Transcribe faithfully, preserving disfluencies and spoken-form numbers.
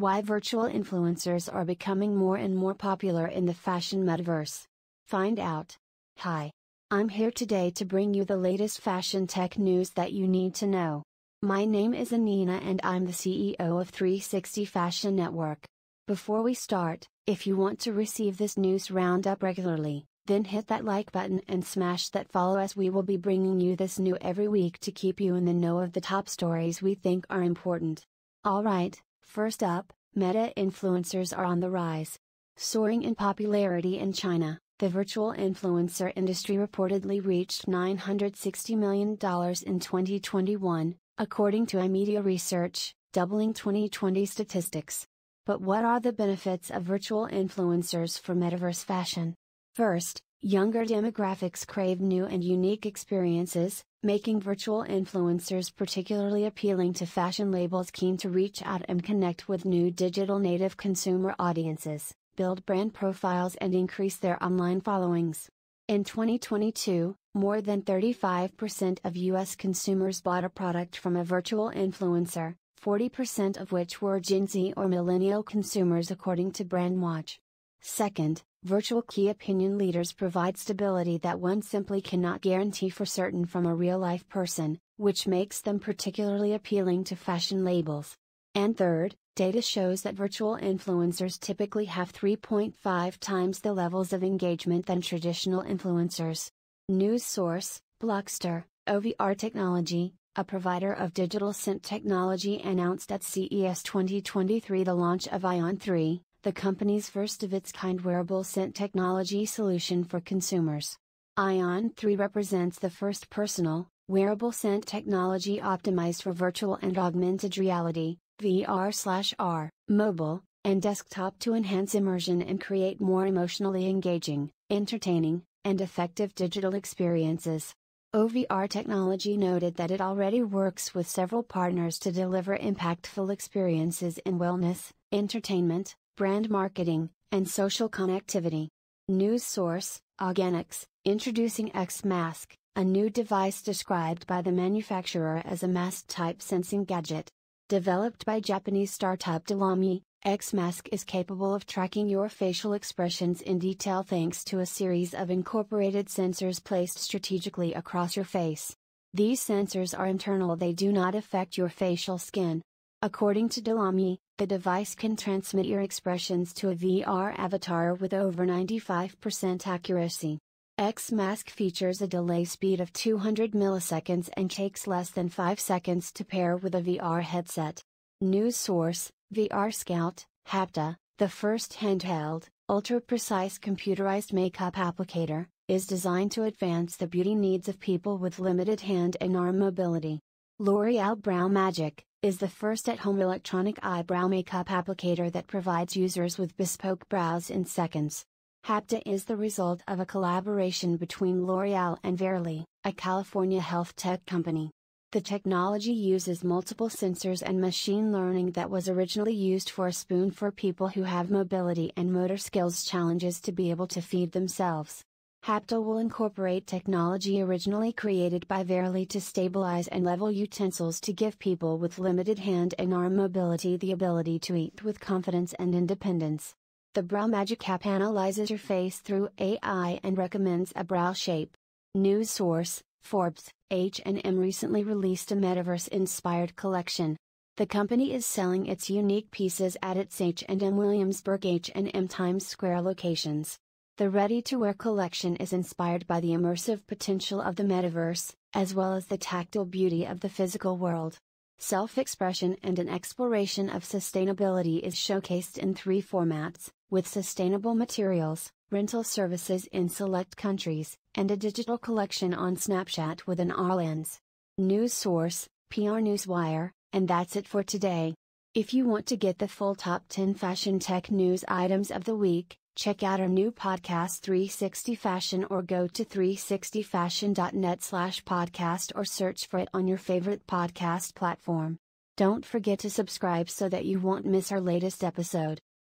Why virtual influencers are becoming more and more popular in the fashion metaverse. Find out. Hi. I'm here today to bring you the latest fashion tech news that you need to know. My name is Anina and I'm the C E O of three sixty Fashion Network. Before we start, if you want to receive this news roundup regularly, then hit that like button and smash that follow, as we will be bringing you this new every week to keep you in the know of the top stories we think are important. Alright. First up, meta influencers are on the rise. Soaring in popularity in China, the virtual influencer industry reportedly reached nine hundred sixty million dollars in twenty twenty-one, according to iMedia Research, doubling twenty twenty statistics. But what are the benefits of virtual influencers for metaverse fashion? First, younger demographics crave new and unique experiences, making virtual influencers particularly appealing to fashion labels keen to reach out and connect with new digital native consumer audiences, build brand profiles and increase their online followings. In twenty twenty-two, more than thirty-five percent of U S consumers bought a product from a virtual influencer, forty percent of which were Gen Z or millennial consumers, according to Brandwatch. Second, virtual key opinion leaders provide stability that one simply cannot guarantee for certain from a real-life person, which makes them particularly appealing to fashion labels. And third, data shows that virtual influencers typically have three point five times the levels of engagement than traditional influencers. News source, Blockster, O V R Technology, a provider of digital scent technology, announced at C E S twenty twenty-three the launch of Ion three. The company's first-of-its-kind wearable scent technology solution for consumers. Ion three represents the first personal, wearable scent technology optimized for virtual and augmented reality, V R R, mobile, and desktop to enhance immersion and create more emotionally engaging, entertaining, and effective digital experiences. O V R Technology noted that it already works with several partners to deliver impactful experiences in wellness, entertainment, brand marketing, and social connectivity. News source, Organix, introducing X-Mask, a new device described by the manufacturer as a mask-type sensing gadget. Developed by Japanese startup Delami, X-Mask is capable of tracking your facial expressions in detail thanks to a series of incorporated sensors placed strategically across your face. These sensors are internal, they do not affect your facial skin. According to Delami, the device can transmit your expressions to a V R avatar with over ninety-five percent accuracy. X-Mask features a delay speed of two hundred milliseconds and takes less than five seconds to pair with a V R headset. News source, V R Scout, HAPTA, the first handheld, ultra-precise computerized makeup applicator, is designed to advance the beauty needs of people with limited hand and arm mobility. L'Oreal Brow Magic is the first at-home electronic eyebrow makeup applicator that provides users with bespoke brows in seconds. HAPTA is the result of a collaboration between L'Oreal and Verily, a California health tech company. The technology uses multiple sensors and machine learning that was originally used for a spoon for people who have mobility and motor skills challenges to be able to feed themselves. HAPTA will incorporate technology originally created by Verily to stabilize and level utensils to give people with limited hand and arm mobility the ability to eat with confidence and independence. The Brow Magic app analyzes your face through A I and recommends a brow shape. News source, Forbes, H and M recently released a metaverse-inspired collection. The company is selling its unique pieces at its H and M Williamsburg, H and M Times Square locations. The ready-to-wear collection is inspired by the immersive potential of the metaverse, as well as the tactile beauty of the physical world. Self-expression and an exploration of sustainability is showcased in three formats, with sustainable materials, rental services in select countries, and a digital collection on Snapchat with an R lens. News source, P R Newswire, and that's it for today. If you want to get the full top ten fashion tech news items of the week, check out our new podcast three sixty Fashion, or go to three sixty fashion dot net slash podcast or search for it on your favorite podcast platform. Don't forget to subscribe so that you won't miss our latest episode.